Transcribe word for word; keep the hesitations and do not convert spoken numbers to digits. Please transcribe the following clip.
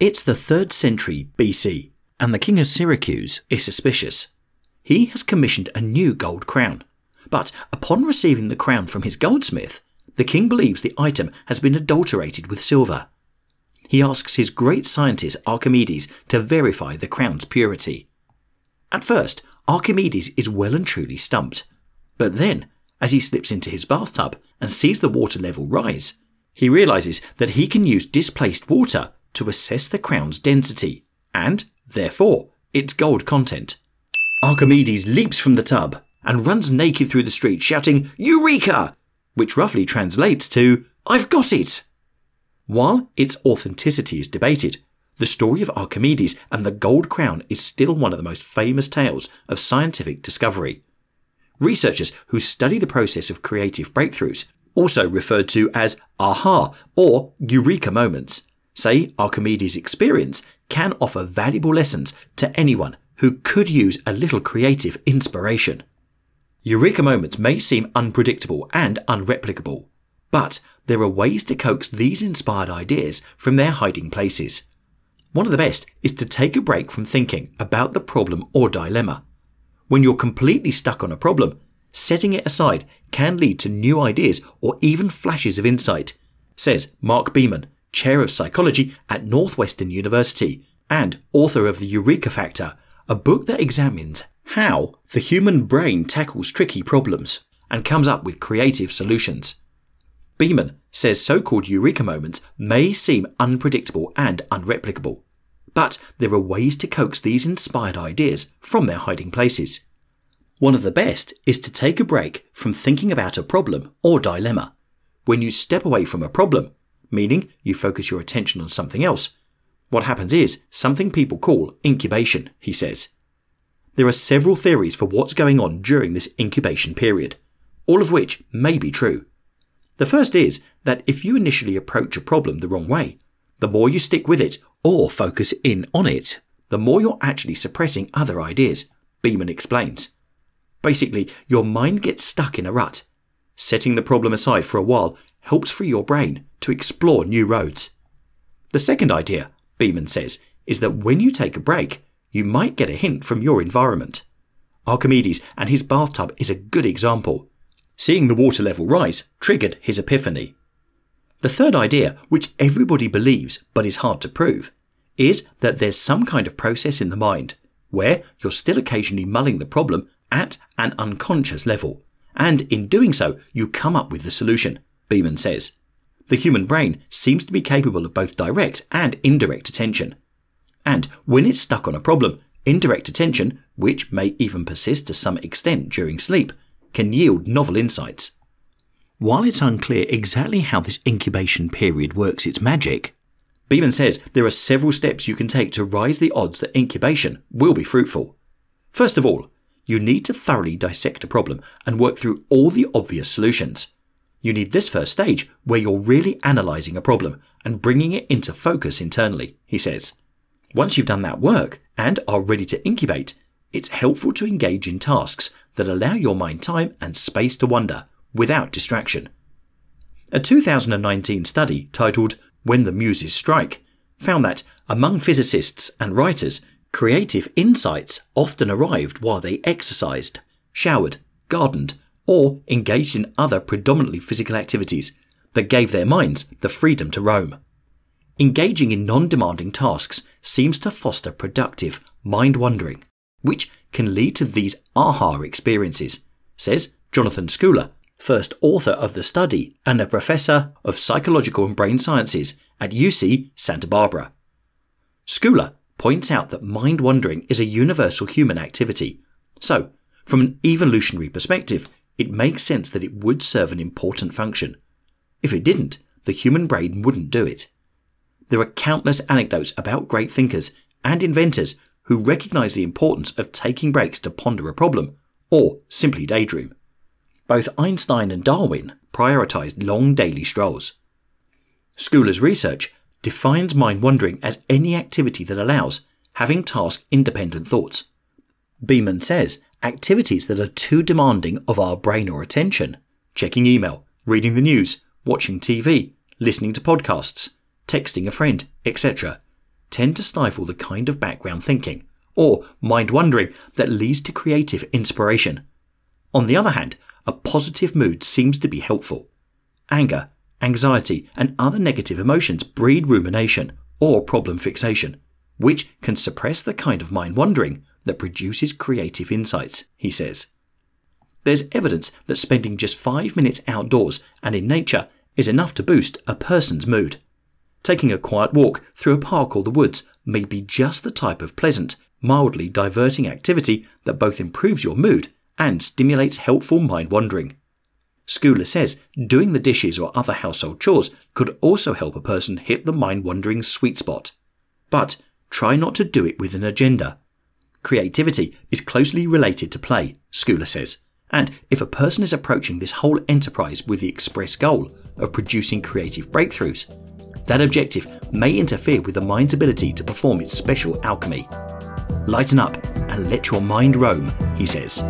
It's the third century B C, and the king of Syracuse is suspicious. He has commissioned a new gold crown, but upon receiving the crown from his goldsmith, the king believes the item has been adulterated with silver. He asks his great scientist Archimedes to verify the crown's purity. At first, Archimedes is well and truly stumped, but then, as he slips into his bathtub and sees the water level rise, he realizes that he can use displaced water to assess the crown's density, and, therefore, its gold content. Archimedes leaps from the tub and runs naked through the street shouting, "Eureka!" which roughly translates to, "I've got it!" While its authenticity is debated, the story of Archimedes and the gold crown is still one of the most famous tales of scientific discovery. Researchers who study the process of creative breakthroughs, also referred to as aha or eureka moments, say Archimedes' experience can offer valuable lessons to anyone who could use a little creative inspiration. Eureka moments may seem unpredictable and unreplicable, but there are ways to coax these inspired ideas from their hiding places. One of the best is to take a break from thinking about the problem or dilemma. When you're completely stuck on a problem, setting it aside can lead to new ideas or even flashes of insight, says Mark Beeman, chair of psychology at Northwestern University and author of The Eureka Factor, a book that examines how the human brain tackles tricky problems and comes up with creative solutions. Beeman says so-called eureka moments may seem unpredictable and unreplicable, but there are ways to coax these inspired ideas from their hiding places. One of the best is to take a break from thinking about a problem or dilemma. When you step away from a problem, meaning you focus your attention on something else, what happens is something people call incubation, he says. There are several theories for what's going on during this incubation period, all of which may be true. The first is that if you initially approach a problem the wrong way, the more you stick with it or focus in on it, the more you're actually suppressing other ideas, Beeman explains. Basically, your mind gets stuck in a rut. Setting the problem aside for a while helps free your brain to explore new roads. The second idea, Beeman says, is that when you take a break, you might get a hint from your environment. Archimedes and his bathtub is a good example. Seeing the water level rise triggered his epiphany. The third idea, which everybody believes but is hard to prove, is that there's some kind of process in the mind where you're still occasionally mulling the problem at an unconscious level, and in doing so you come up with the solution, Beeman says. The human brain seems to be capable of both direct and indirect attention. And when it's stuck on a problem, indirect attention, which may even persist to some extent during sleep, can yield novel insights. While it's unclear exactly how this incubation period works its magic, Beeman says there are several steps you can take to rise the odds that incubation will be fruitful. First of all, you need to thoroughly dissect a problem and work through all the obvious solutions. You need this first stage where you're really analysing a problem and bringing it into focus internally, he says. Once you've done that work and are ready to incubate, it's helpful to engage in tasks that allow your mind time and space to wander without distraction. A two thousand nineteen study titled "When the Muses Strike" found that, among physicists and writers, creative insights often arrived while they exercised, showered, gardened, or engaged in other predominantly physical activities that gave their minds the freedom to roam. Engaging in non-demanding tasks seems to foster productive mind-wandering, which can lead to these aha experiences, says Jonathan Schooler, first author of the study and a professor of psychological and brain sciences at U C Santa Barbara. Schooler points out that mind-wandering is a universal human activity, so from an evolutionary perspective, it makes sense that it would serve an important function. If it didn't, the human brain wouldn't do it. There are countless anecdotes about great thinkers and inventors who recognise the importance of taking breaks to ponder a problem, or simply daydream. Both Einstein and Darwin prioritised long daily strolls. Schooler's research defines mind-wandering as any activity that allows having task-independent thoughts. Beeman says activities that are too demanding of our brain or attention, checking email, reading the news, watching T V, listening to podcasts, texting a friend, et cetera, tend to stifle the kind of background thinking, or mind-wandering, that leads to creative inspiration. On the other hand, a positive mood seems to be helpful. Anger, anxiety, and other negative emotions breed rumination, or problem fixation, which can suppress the kind of mind-wandering that produces creative insights, he says. There's evidence that spending just five minutes outdoors and in nature is enough to boost a person's mood. Taking a quiet walk through a park or the woods may be just the type of pleasant, mildly diverting activity that both improves your mood and stimulates helpful mind wandering. Schooler says doing the dishes or other household chores could also help a person hit the mind wandering sweet spot. But try not to do it with an agenda. Creativity is closely related to play, Schooler says, and if a person is approaching this whole enterprise with the express goal of producing creative breakthroughs, that objective may interfere with the mind's ability to perform its special alchemy. Lighten up and let your mind roam, he says.